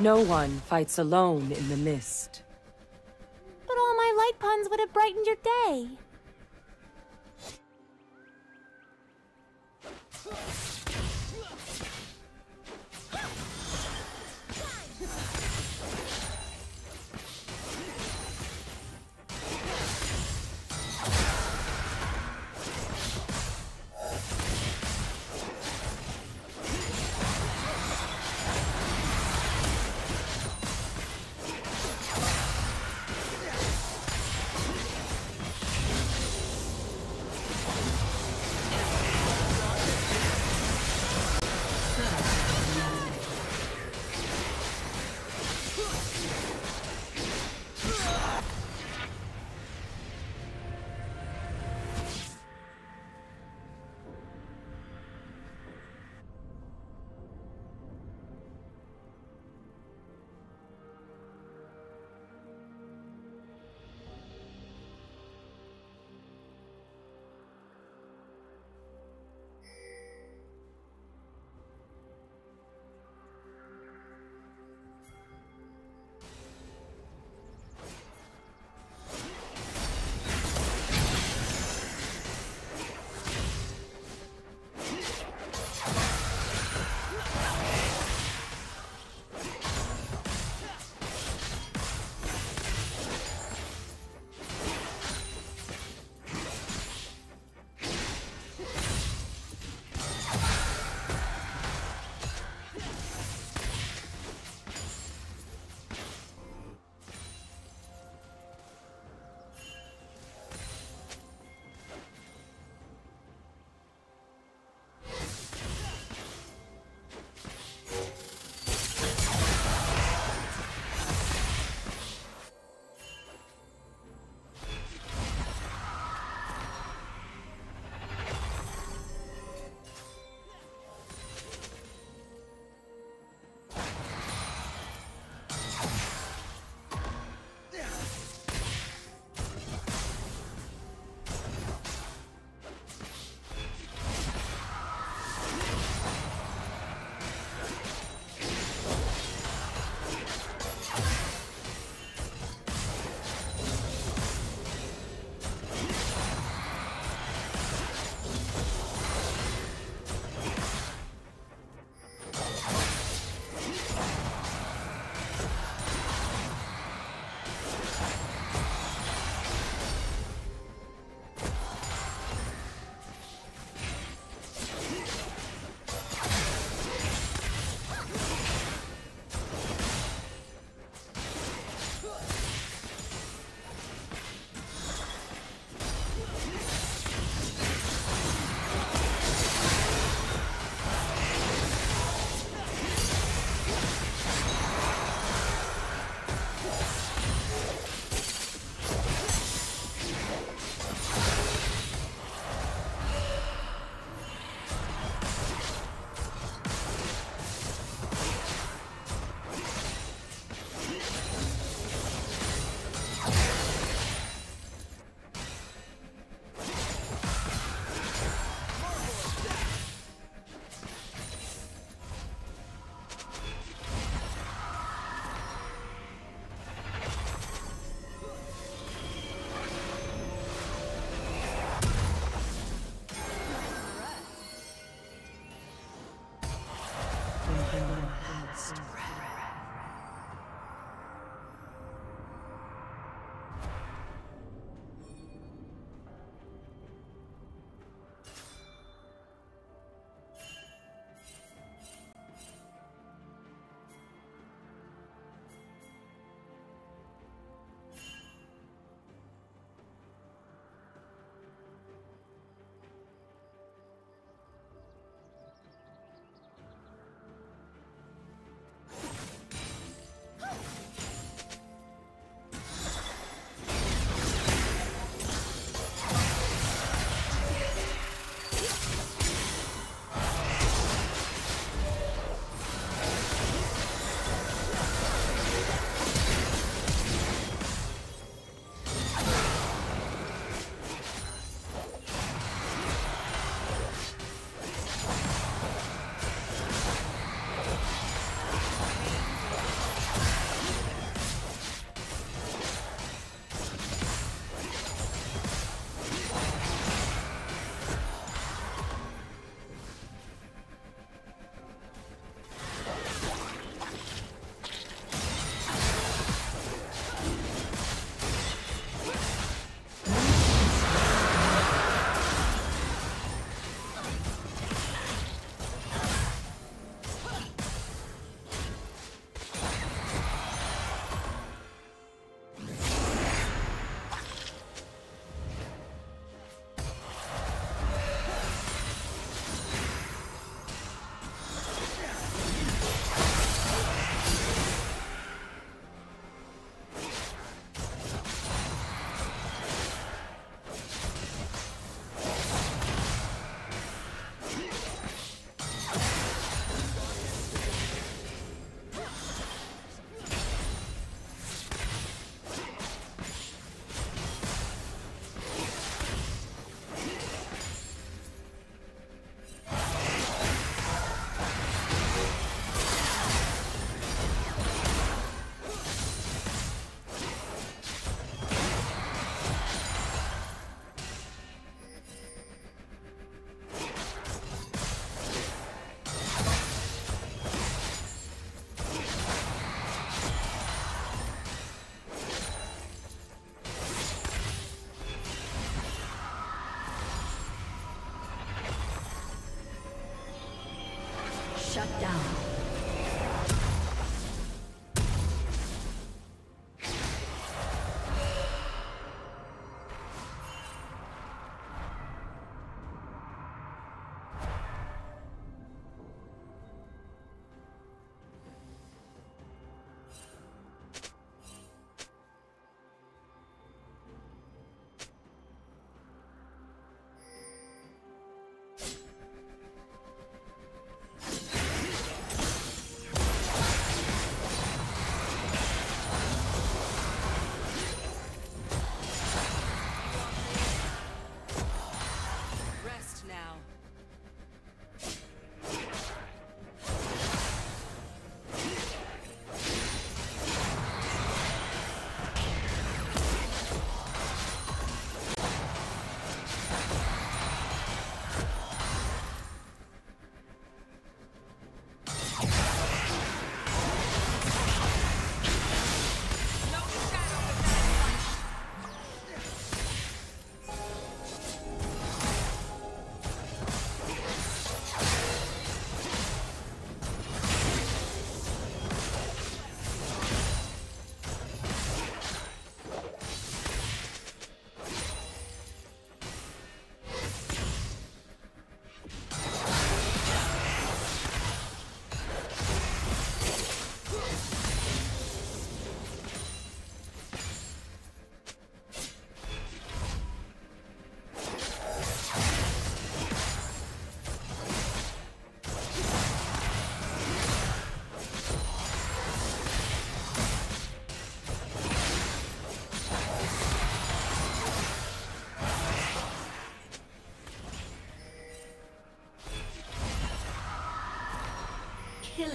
No one fights alone in the mist. But all my light puns would have brightened your day.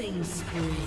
Killing spree.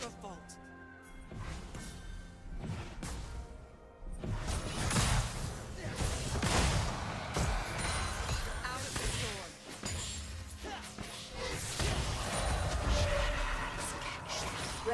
Your fault. Out of the storm.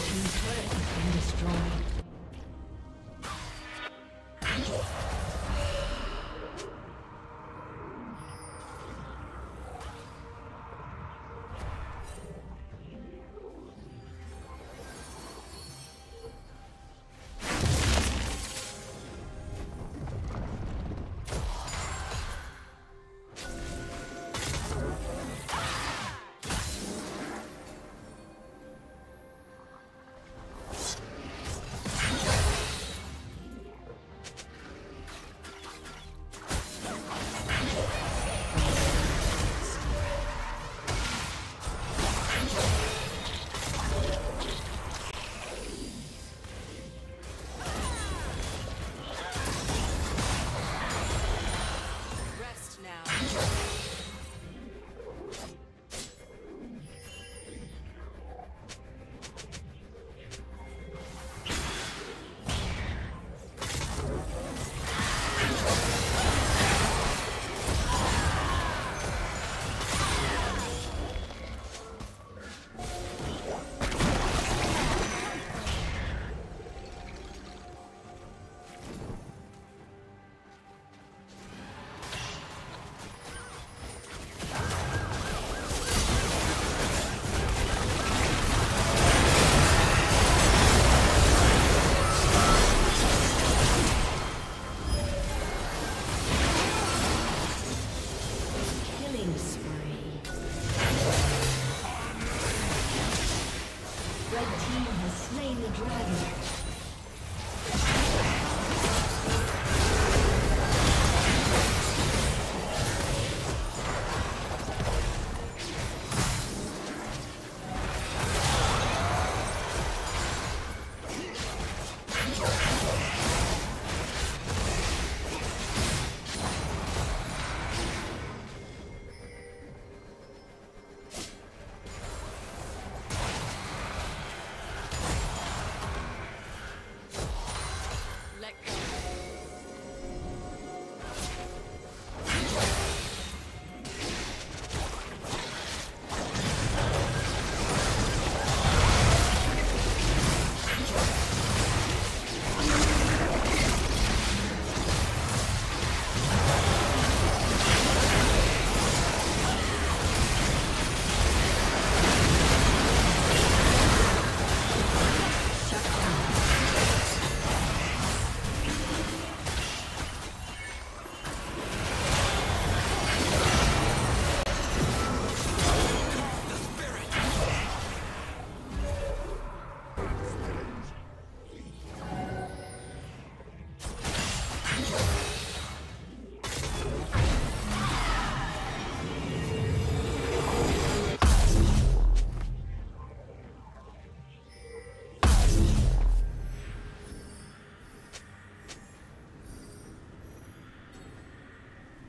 team's turret has been destroyed.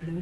Blue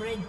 Red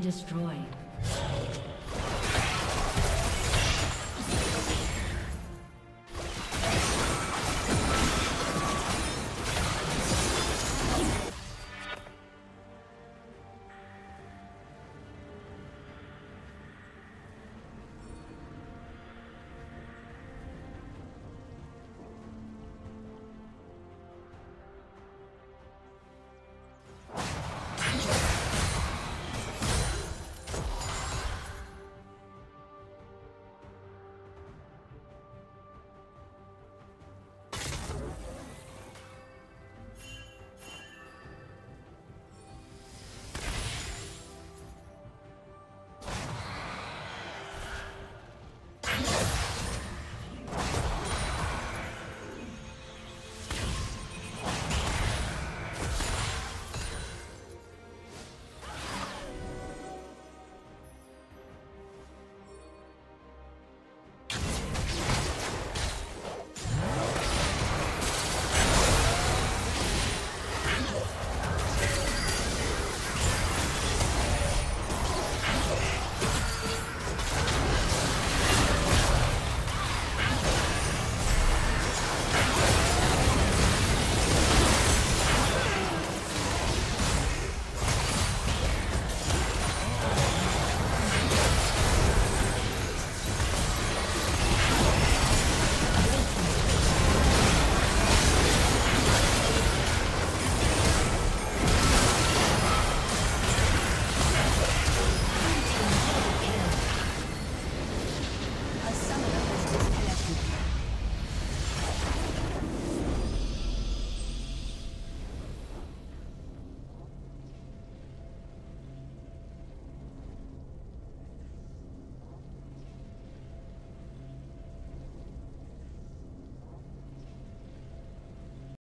Destroyed.